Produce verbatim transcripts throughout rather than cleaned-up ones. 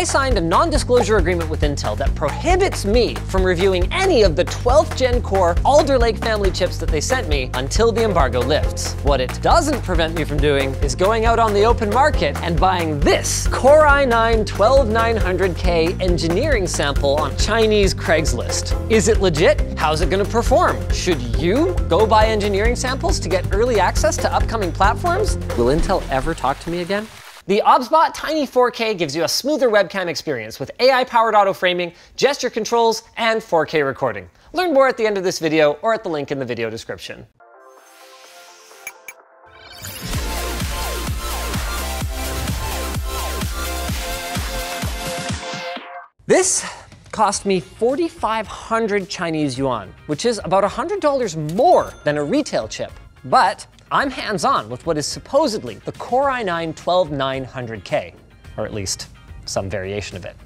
I signed a non-disclosure agreement with Intel that prohibits me from reviewing any of the twelfth gen Core Alder Lake family chips that they sent me until the embargo lifts. What it doesn't prevent me from doing is going out on the open market and buying this Core i nine twelve nine hundred K engineering sample on Chinese Craigslist. Is it legit? How's it gonna perform? Should you go buy engineering samples to get early access to upcoming platforms? Will Intel ever talk to me again? The Obsbot Tiny four K gives you a smoother webcam experience with A I-powered auto framing, gesture controls, and four K recording. Learn more at the end of this video or at the link in the video description. This cost me forty-five hundred Chinese yuan, which is about one hundred dollars more than a retail chip, but I'm hands-on with what is supposedly the Core i nine twelve nine hundred K, or at least some variation of it.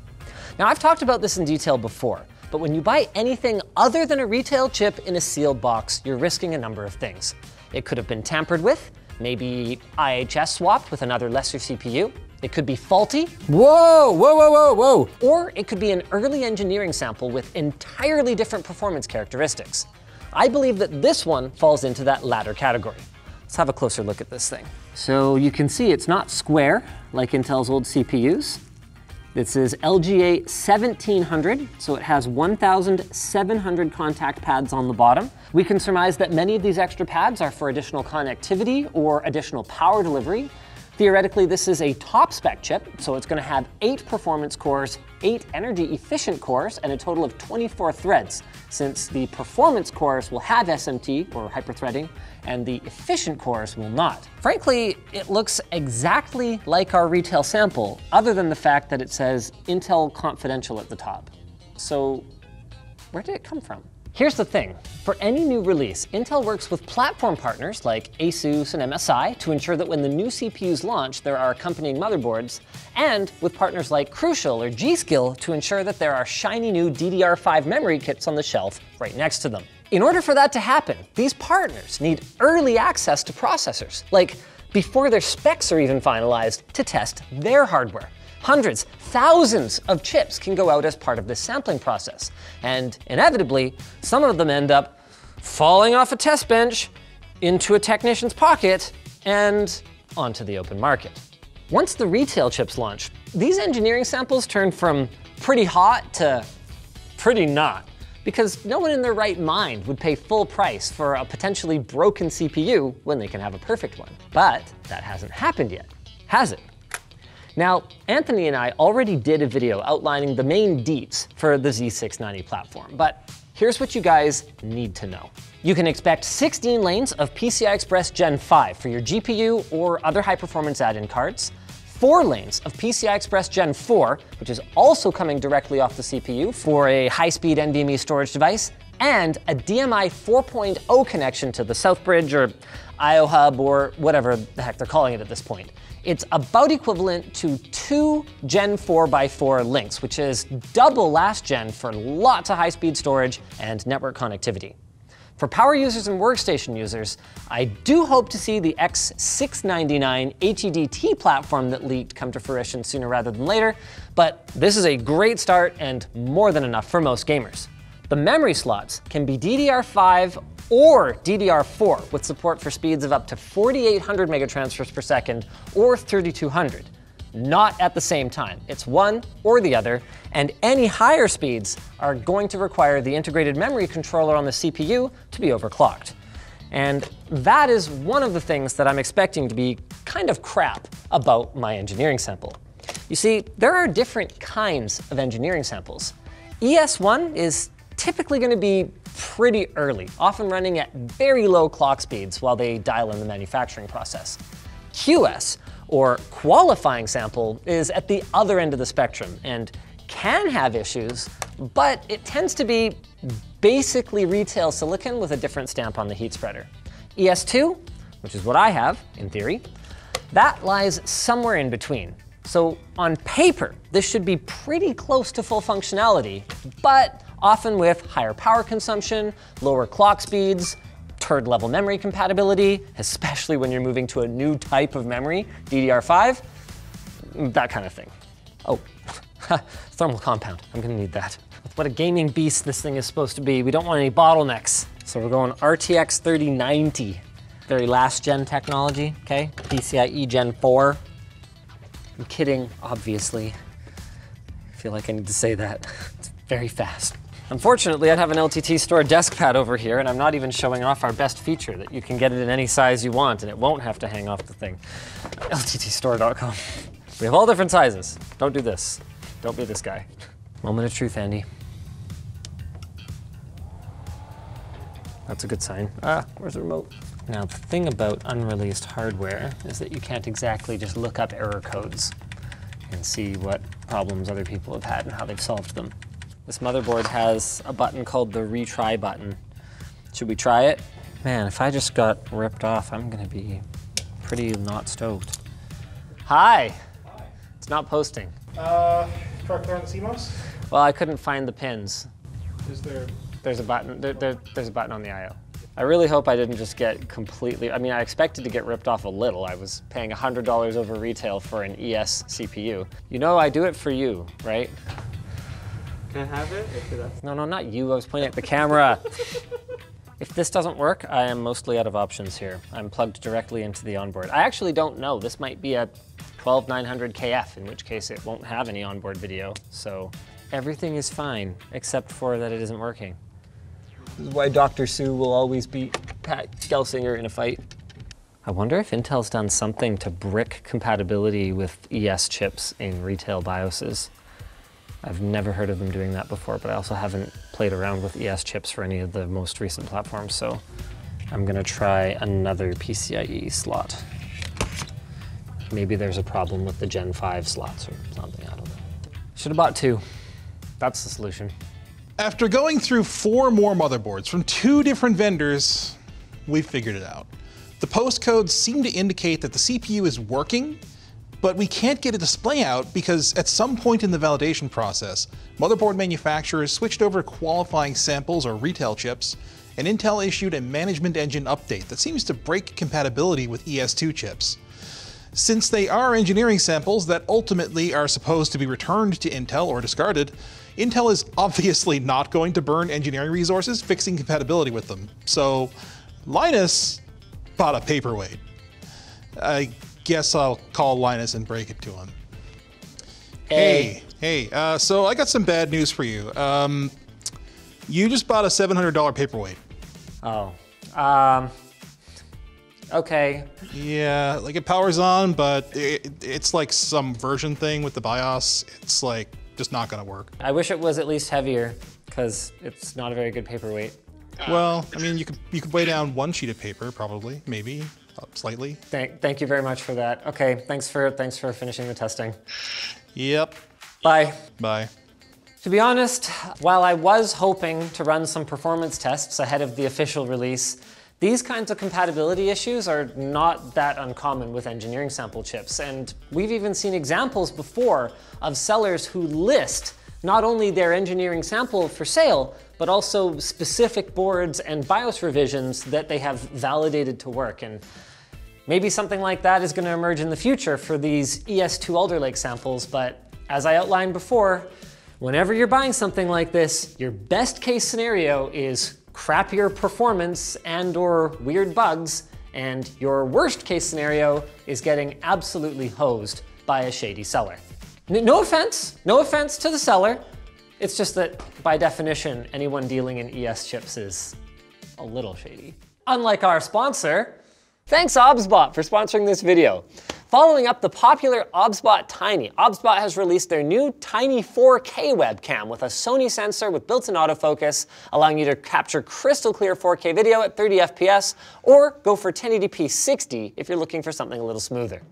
Now, I've talked about this in detail before, but when you buy anything other than a retail chip in a sealed box, you're risking a number of things. It could have been tampered with, maybe I H S swapped with another lesser C P U. It could be faulty. Whoa, whoa, whoa, whoa, whoa. Or it could be an early engineering sample with entirely different performance characteristics. I believe that this one falls into that latter category. Let's have a closer look at this thing. So you can see it's not square like Intel's old C P Us. This is L G A seventeen hundred, so it has one thousand seven hundred contact pads on the bottom. We can surmise that many of these extra pads are for additional connectivity or additional power delivery. Theoretically, this is a top-spec chip, so it's going to have eight performance cores, eight energy-efficient cores, and a total of twenty-four threads, since the performance cores will have S M T, or hyperthreading, and the efficient cores will not. Frankly, it looks exactly like our retail sample, other than the fact that it says Intel Confidential at the top. So, where did it come from? Here's the thing, for any new release, Intel works with platform partners like ASUS and M S I to ensure that when the new C P Us launch, there are accompanying motherboards, and with partners like Crucial or G.Skill to ensure that there are shiny new D D R five memory kits on the shelf right next to them. In order for that to happen, these partners need early access to processors, like before their specs are even finalized, to test their hardware. Hundreds, thousands of chips can go out as part of this sampling process. And inevitably, some of them end up falling off a test bench, into a technician's pocket, and onto the open market. Once the retail chips launch, these engineering samples turn from pretty hot to pretty not, because no one in their right mind would pay full price for a potentially broken C P U when they can have a perfect one. But that hasn't happened yet, has it? Now, Anthony and I already did a video outlining the main deets for the Z six ninety platform, but here's what you guys need to know. You can expect sixteen lanes of P C I Express Gen five for your G P U or other high-performance add-in cards, four lanes of P C I Express Gen four, which is also coming directly off the C P U for a high-speed NVMe storage device, and a D M I four point oh connection to the Southbridge or I O Hub or whatever the heck they're calling it at this point. It's about equivalent to two Gen four by four links, which is double last gen for lots of high-speed storage and network connectivity. For power users and workstation users, I do hope to see the X six ninety-nine H E D T platform that leaked come to fruition sooner rather than later, but this is a great start and more than enough for most gamers. The memory slots can be D D R five or D D R four with support for speeds of up to forty-eight hundred megatransfers per second or thirty-two hundred. Not at the same time. It's one or the other, and any higher speeds are going to require the integrated memory controller on the C P U to be overclocked. And that is one of the things that I'm expecting to be kind of crap about my engineering sample. You see, there are different kinds of engineering samples. E S one is typically going to be pretty early, often running at very low clock speeds while they dial in the manufacturing process. Q S, or qualifying sample, is at the other end of the spectrum and can have issues, but it tends to be basically retail silicon with a different stamp on the heat spreader. E S two, which is what I have, in theory, that lies somewhere in between. So on paper, this should be pretty close to full functionality, but often with higher power consumption, lower clock speeds, turd level memory compatibility, especially when you're moving to a new type of memory, D D R five, that kind of thing. Oh, Ha, thermal compound, I'm gonna need that. With what a gaming beast this thing is supposed to be, we don't want any bottlenecks. So we're going R T X thirty ninety, very last gen technology, okay? PCIe Gen four. I'm kidding, obviously. I feel like I need to say that. It's very fast. Unfortunately, I have an LTTstore desk pad over here, and I'm not even showing off our best feature that you can get it in any size you want, and it won't have to hang off the thing. L T T store dot com. We have all different sizes. Don't do this. Don't be this guy. Moment of truth, Andy. That's a good sign. Ah, where's the remote? Now, the thing about unreleased hardware is that you can't exactly just look up error codes and see what problems other people have had and how they've solved them. This motherboard has a button called the retry button. Should we try it? Man, if I just got ripped off, I'm gonna be pretty not stoked. Hi. Hi. It's not posting. Uh, correct there on the C MOS? Well, I couldn't find the pins. Is there? There's a button, there, there, there's a button on the I O. I really hope I didn't just get completely, I mean, I expected to get ripped off a little. I was paying one hundred dollars over retail for an E S C P U. You know, I do it for you, right? Can I have it? No, no, not you. I was pointing at the camera. If this doesn't work, I am mostly out of options here. I'm plugged directly into the onboard. I actually don't know. This might be a twelve nine hundred K F, in which case it won't have any onboard video. So everything is fine, except for that it isn't working. This is why Doctor Su will always beat Pat Gelsinger in a fight. I wonder if Intel's done something to brick compatibility with E S chips in retail BIOSes. I've never heard of them doing that before, but I also haven't played around with E S chips for any of the most recent platforms, so I'm gonna try another PCIe slot. Maybe there's a problem with the Gen five slots or something, I don't know. Should've bought two. That's the solution. After going through four more motherboards from two different vendors, we figured it out. The postcodes seem to indicate that the C P U is working, but we can't get a display out because at some point in the validation process, motherboard manufacturers switched over to qualifying samples or retail chips, and Intel issued a management engine update that seems to break compatibility with E S two chips. Since they are engineering samples that ultimately are supposed to be returned to Intel or discarded, Intel is obviously not going to burn engineering resources fixing compatibility with them. So Linus bought a paperweight. I guess I'll call Linus and break it to him. Hey, hey, hey uh, so I got some bad news for you. Um, you just bought a seven hundred dollar paperweight. Oh, um, okay. Yeah, like it powers on, but it, it's like some version thing with the BIOS. It's like just not gonna work. I wish it was at least heavier because it's not a very good paperweight. Well, I mean, you could, you could weigh down one sheet of paper probably, maybe. Up slightly. Thank, thank you very much for that. Okay, thanks for thanks for finishing the testing. Yep. Bye. Bye. To be honest, while I was hoping to run some performance tests ahead of the official release, these kinds of compatibility issues are not that uncommon with engineering sample chips, and we've even seen examples before of sellers who list not only their engineering sample for sale, but also specific boards and BIOS revisions that they have validated to work. And maybe something like that is gonna emerge in the future for these E S two Alder Lake samples, but as I outlined before, whenever you're buying something like this, your best case scenario is crappier performance and or weird bugs, and your worst case scenario is getting absolutely hosed by a shady seller. No offense, no offense to the seller, it's just that, by definition, anyone dealing in E S chips is a little shady. Unlike our sponsor. Thanks, Obsbot, for sponsoring this video. Following up the popular Obsbot Tiny, Obsbot has released their new Tiny four K webcam with a Sony sensor with built-in autofocus, allowing you to capture crystal clear four K video at thirty F P S, or go for ten eighty p sixty if you're looking for something a little smoother.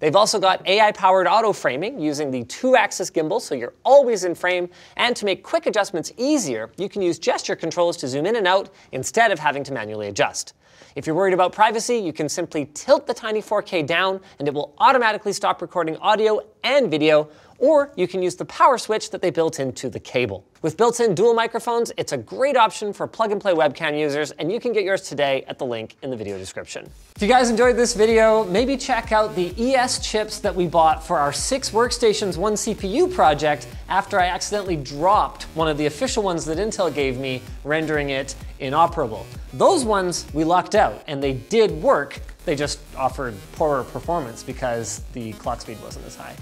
They've also got A I-powered auto-framing using the two-axis gimbal so you're always in frame, and to make quick adjustments easier, you can use gesture controls to zoom in and out instead of having to manually adjust. If you're worried about privacy, you can simply tilt the Tiny four K down and it will automatically stop recording audio and video, or you can use the power switch that they built into the cable. With built-in dual microphones, it's a great option for plug-and-play webcam users, and you can get yours today at the link in the video description. If you guys enjoyed this video, maybe check out the E S chips that we bought for our six workstations, one C P U project after I accidentally dropped one of the official ones that Intel gave me, rendering it inoperable. Those ones we locked out, and they did work. They just offered poorer performance because the clock speed wasn't as high.